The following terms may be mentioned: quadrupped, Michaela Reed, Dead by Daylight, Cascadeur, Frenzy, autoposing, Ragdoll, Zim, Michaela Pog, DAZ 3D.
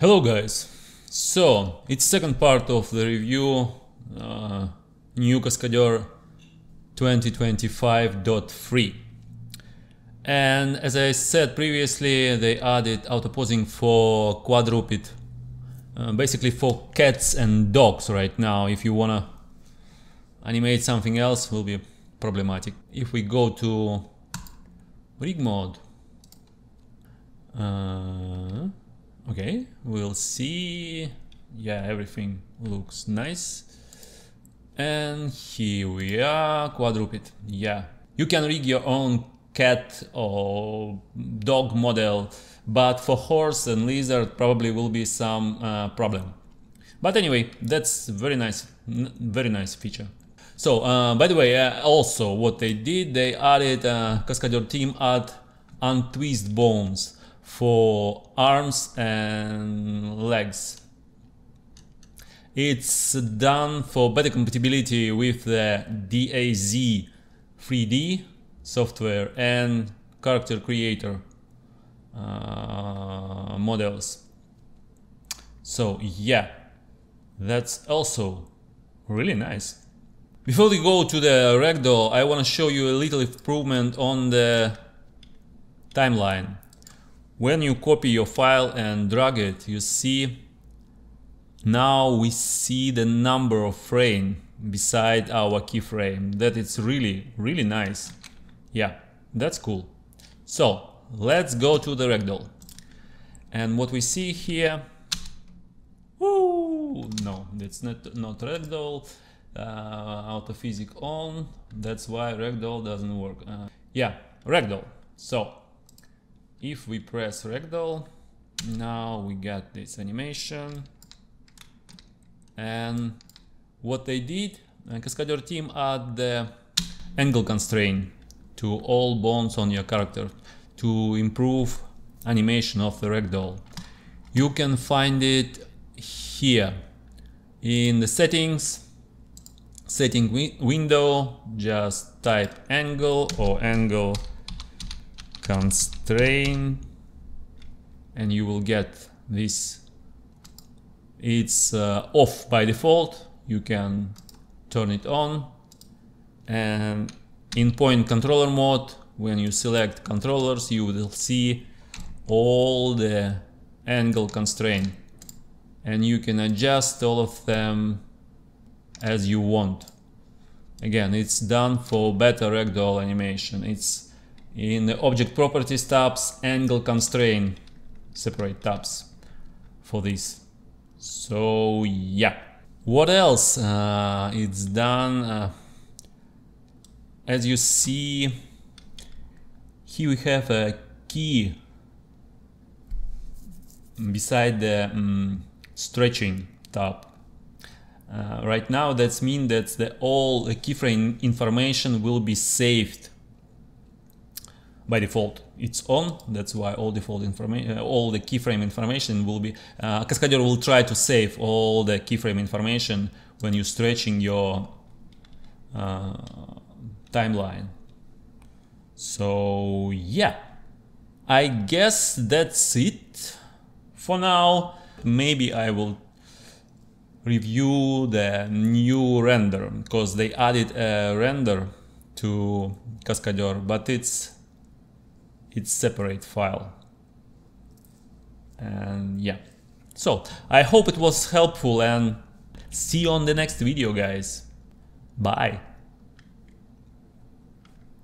Hello guys, so it's second part of the review new Cascadeur 2025.3, and as I said previously, they added auto-pausing for quadruped, basically for cats and dogs right now. If you wanna animate something else, will be problematic. If we go to rig mode, okay, we'll see, yeah, everything looks nice. And here we are, quadruped, yeah. You can rig your own cat or dog model, but for horse and lizard probably will be some problem. But anyway, that's very nice feature. So, by the way, also what they did, they added Cascadeur team add untwist bones for arms and legs. It's done for better compatibility with the DAZ 3D software and character creator models. So yeah, that's also really nice. Before we go to the Ragdoll, I want to show you a little improvement on the timeline. When you copy your file and drag it, you see, now we see the number of frame beside our keyframe. That is really nice. Yeah, that's cool. So let's go to the Ragdoll. And what we see here, woo, no, that's not Ragdoll, auto physics on, that's why Ragdoll doesn't work. Yeah, Ragdoll. So if we press Ragdoll, now we got this animation. And what they did, Cascadeur team add the angle constraint to all bones on your character to improve animation of the Ragdoll. You can find it here in the settings, setting window, just type angle or angle constraint, and you will get this. It's off by default, you can turn it on. And in point controller mode, when you select controllers, you will see all the angle constraint, and you can adjust all of them as you want. Again, it's done for better Ragdoll animation. It's in the object properties tabs, angle constraint, separate tabs for this. So yeah, what else it's done? As you see here, we have a key beside the stretching tab. Right now that means that all the keyframe information will be saved. By default, it's on. That's why all default information, all the keyframe information will be. Cascadeur will try to save all the keyframe information when you're stretching your timeline. So yeah, I guess that's it for now. Maybe I will review the new render because they added a render to Cascadeur, but it's separate file. And yeah, so I hope it was helpful, and see you on the next video, guys. Bye.